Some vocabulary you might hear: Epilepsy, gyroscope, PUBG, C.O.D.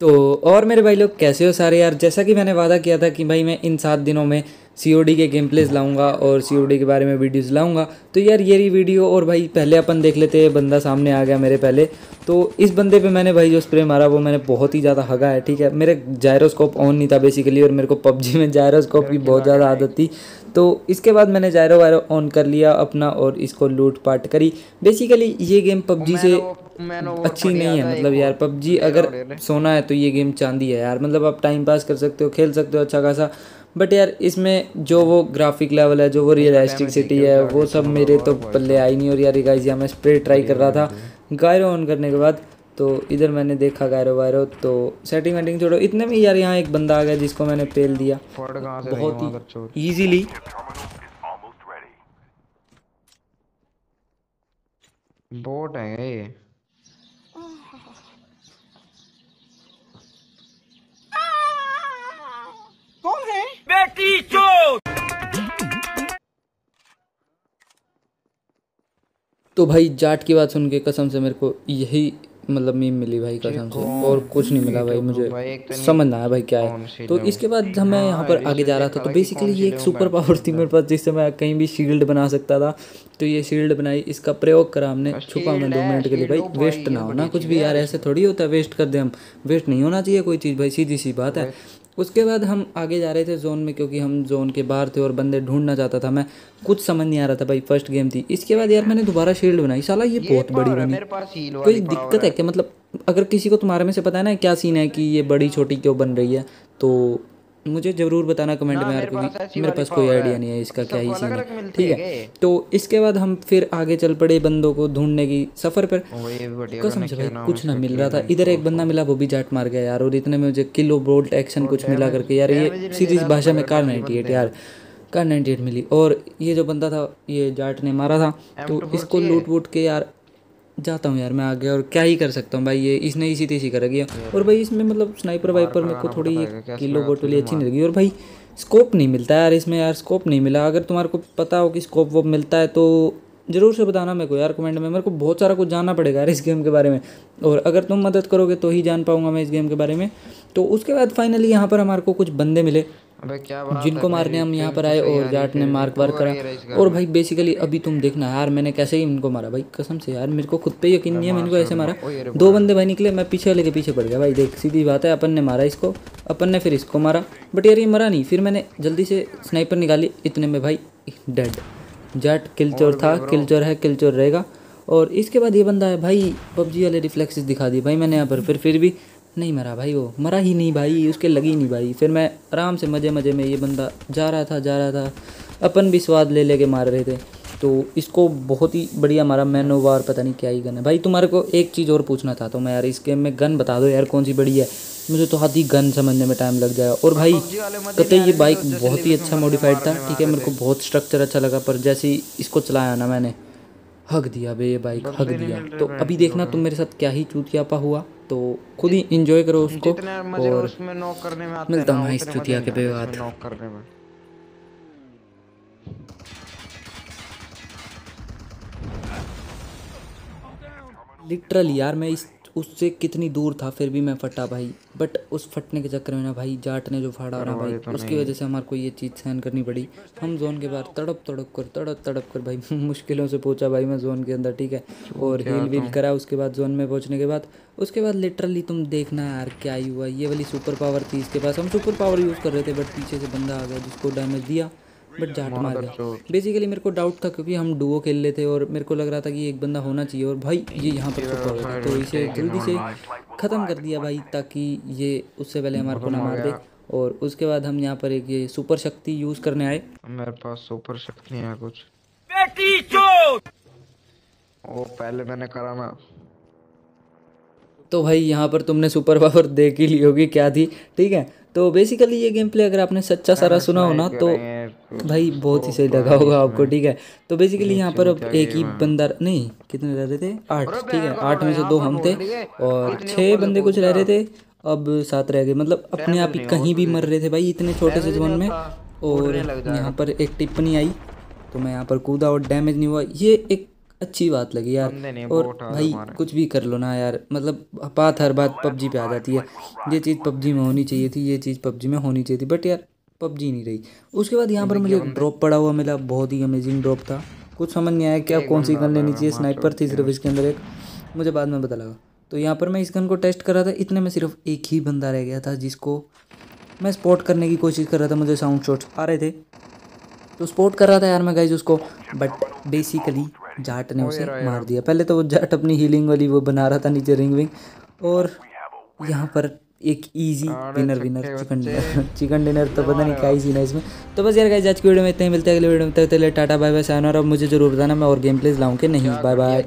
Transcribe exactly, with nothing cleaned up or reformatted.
तो और मेरे भाई लोग कैसे हो सारे यार। जैसा कि मैंने वादा किया था कि भाई मैं इन सात दिनों में सी ओ डी के गेम प्लेस लाऊंगा और सी ओ डी के बारे में वीडियोस लाऊंगा। तो यार ये रही वीडियो। और भाई पहले अपन देख लेते हैं, बंदा सामने आ गया मेरे पहले। तो इस बंदे पे मैंने भाई जो स्प्रे मारा वो मैंने बहुत ही ज़्यादा हगा है, ठीक है। मेरे जायरोस्कोप ऑन नहीं था बेसिकली, और मेरे को पबजी में जायरोस्कोप की बहुत ज़्यादा आदत थी। तो इसके बाद मैंने जायरो वायरो ऑन कर लिया अपना और इसको लूट पाट करी। बेसिकली ये गेम पबजी से अच्छी नहीं है, मतलब यार पबजी अगर सोना है तो ये गेम चांदी है यार। मतलब आप टाइम पास कर सकते हो, खेल सकते हो अच्छा खासा, बट यार इसमें जो वो ग्राफिक लेवल है, जो वो रियलिस्टिक सिटी है, वो सब मेरे तो पल्ले आई नहीं। और यार गाइस मैं स्प्रे ट्राई कर रहा था गायरो ऑन करने के बाद, तो इधर मैंने देखा गायरो वायरो। तो सेटिंग वेटिंग छोड़ो, इतने में यार यहाँ एक बंदा आ गया जिसको मैंने पेल दिया बहुत ही ईजीली। बोट है ये, कौन है बेटी चोद। तो भाई जाट की बात सुन के कसम से मेरे को यही मतलब मीम मिली भाई, कसम से, और कुछ नहीं मिला भाई। मुझे समझ ना आया भाई क्या है। तो इसके बाद जब मैं यहाँ पर आगे जा रहा था तो बेसिकली ये एक सुपर पावर थी मेरे पास, जिससे मैं कहीं भी शील्ड बना सकता था। तो ये शील्ड बनाई, इसका प्रयोग करा हमने, छुपा मैं दो मिनट के लिए भाई। वेस्ट ना होना कुछ भी यार, ऐसे थोड़ी होता है वेस्ट कर दे हम, वेस्ट नहीं होना चाहिए कोई चीज़ भाई, सीधी सी बात है। उसके बाद हम आगे जा रहे थे जोन में, क्योंकि हम जोन के बाहर थे और बंदे ढूंढना चाहता था मैं। कुछ समझ नहीं आ रहा था भाई, फर्स्ट गेम थी। इसके बाद यार मैंने दोबारा शील्ड बनाई, साला ये, ये बहुत बड़ी बनी। कोई दिक्कत है क्या, मतलब अगर किसी को तुम्हारे में से पता है ना क्या सीन है कि ये बड़ी छोटी क्यों बन रही है, तो मुझे ज़रूर बताना कमेंट में यार, क्योंकि मेरे पास कोई आइडिया नहीं है इसका क्या ही सीन है, ठीक है। तो इसके बाद हम फिर आगे चल पड़े बंदों को ढूंढने की सफ़र पर। कसम से भाई कुछ ना मिल रहा था। इधर एक बंदा मिला, वो भी जाट मार गया यार। और इतने में मुझे किलो बोल्ट एक्शन कुछ मिला करके यार, ये सीधी भाषा में कार नाइन्टी एट यार कार नाइन्टी एट मिली। और ये जो बंदा था ये जाट ने मारा था, तो इसको लूट वूट के यार जाता हूँ यार मैं आगे। और क्या ही कर सकता हूँ भाई, ये इसने इसी तेजी कर रखी है। और भाई इसमें मतलब स्नाइपर वाइपर मेरे को थोड़ी किलो बोट वाली अच्छी नहीं लगी। और भाई स्कोप नहीं मिलता यार इसमें, यार स्कोप नहीं मिला। अगर तुम्हारे को पता हो कि स्कोप वो मिलता है तो ज़रूर से बताना मेरे को यार कमेंट में। मेरे को बहुत सारा कुछ जानना पड़ेगा यार इस गेम के बारे में, और अगर तुम मदद करोगे तो ही जान पाऊँगा मैं इस गेम के बारे में। तो उसके बाद फाइनली यहाँ पर हमारे को कुछ बंदे मिले जिनको मारने हम यहाँ पर आए, और जाट ने मार्क वार्क करा। और भाई बेसिकली अभी तुम देखना यार मैंने कैसे ही उनको मारा भाई। कसम से यार मेरे को खुद पे यकीन नहीं है, मैंने को ऐसे मारा। दो बंदे भाई निकले, मैं पीछे वाले के पीछे पड़ गया भाई। देख सीधी बात है, अपन ने मारा इसको, अपन ने फिर इसको मारा, बट यार ये मरा नहीं। फिर मैंने जल्दी से स्नाइपर निकाली, इतने में भाई डेड। जाट किलचोर था, किलचोर है, किलचोर रहेगा। और इसके बाद ये बंदा है भाई, पबजी वाले रिफ्लेक्सेस दिखा दी भाई मैंने यहाँ पर, फिर फिर भी नहीं मरा भाई, वो मरा ही नहीं भाई, उसके लगी नहीं भाई। फिर मैं आराम से मज़े मज़े में, ये बंदा जा रहा था जा रहा था, अपन भी स्वाद ले लेके मार रहे थे। तो इसको बहुत ही बढ़िया मारा, मैनोवार पता नहीं क्या ही गन है भाई। तुम्हारे को एक चीज़ और पूछना था तो मैं यार इस गेम में गन बता दो यार कौन सी बड़ी है, मुझे तो हाथ ही गन समझने में टाइम लग जाएगा। और भाई पता है ये बाइक बहुत ही अच्छा मॉडिफाइड था, ठीक है, मेरे को बहुत स्ट्रक्चर अच्छा लगा, पर जैसे ही इसको चलाया ना मैंने हक दिया बे, ये बाइक हक दिया। तो अभी देखना तुम मेरे साथ क्या ही चूतियापा हुआ, तो खुद ही इंजॉय करो उसको। और मिलता हूँ इस चूतिया के बेबात। लिटरली यार मैं इस उससे कितनी दूर था फिर भी मैं फटा भाई, बट उस फटने के चक्कर में ना भाई जाट ने जो फाड़ा ना भाई, उसकी वजह से हमारे को ये चीज़ सहन करनी पड़ी। हम जोन के बाहर तड़प तड़प कर तड़प तड़प कर भाई मुश्किलों से पहुंचा भाई मैं जोन के अंदर, ठीक है। और हील वील करा उसके बाद, जोन में पहुंचने के बाद। उसके बाद लिटरली तुम देखना यार क्या ही हुआ। ये वाली सुपर पावर थी इसके पास, हम सुपर पावर यूज़ कर रहे थे, बट पीछे से बंदा आ गया जिसको डैमेज दिया, बट जाट मार गया। बेसिकली मेरे को डाउट था क्योंकि हम डुओ खेल रहे थे और मेरे को लग रहा था कि एक बंदा होना चाहिए, और भाई ये यहाँ पर छुपा हुआ था, तो इसे जल्दी से ख़त्म कर दिया भाई ताकि ये उससे पहले हमारे को ना मार दे। और उसके बाद हम यहाँ पर एक ये सुपर शक्ति यूज़ करने आए। मेरे पास सुपर शक्ति है कुछ, वो पहले मैंने करा ना। तो भाई यहाँ पर तुमने सुपर पावर देख ही ली होगी क्या थी, ठीक है। तो बेसिकली ये गेम प्ले अगर आपने सच्चा सारा सुना हो ना तो भाई बहुत ही सही लगा होगा आपको, ठीक है। तो बेसिकली यहाँ पर अब एक ही बंदा नहीं, कितने रह रहे थे, आठ, ठीक है। आठ में से दो हम थे और छः बंदे कुछ रह रहे थे, अब सात रह गए। मतलब अपने आप ही कहीं भी मर रहे थे भाई इतने छोटे से जोन में। और यहाँ पर एक टिप्पणी आई तो मैं यहाँ पर कूदा और डैमेज नहीं हुआ। ये एक अच्छी बात लगी यार। और भाई कुछ भी कर लो ना यार, मतलब बात हर बात पबजी पे आ जाती है, ये चीज़ पबजी में होनी चाहिए थी, ये चीज़ पबजी में होनी चाहिए थी, बट यार पबजी नहीं रही। उसके बाद यहाँ पर मुझे एक ड्रॉप पड़ा हुआ मिला, बहुत ही अमेजिंग ड्रॉप था, कुछ समझ नहीं आया कि आप कौन सी गन लेनी चाहिए, स्नाइपर थी सिर्फ इसके अंदर एक, मुझे बाद में पता लगा। तो यहाँ पर मैं इस गन को टेस्ट कर रहा था, इतने में सिर्फ एक ही बंदा रह गया था जिसको मैं स्पॉट करने की कोशिश कर रहा था, मुझे साउंड शॉट्स आ रहे थे तो स्पॉट कर रहा था यार मैं गाइज उसको, बट बेसिकली जाट ने उसे मार दिया। पहले तो वो जाट अपनी हीलिंग वाली वो बना रहा था नीचे रिंग विंग, और यहाँ पर एक easy winner winner chicken dinner chicken dinner तो पता नहीं क्या इजी ना इसमें। तो बस यार गाइस आज की वीडियो में इतना ही, मिलते हैं अगले वीडियो में, तब तक के लिए टाटा बाय बाय साइन। और अब मुझे जरूर बताना मैं और गेम प्लेस लाऊं के नहीं। Bye bye.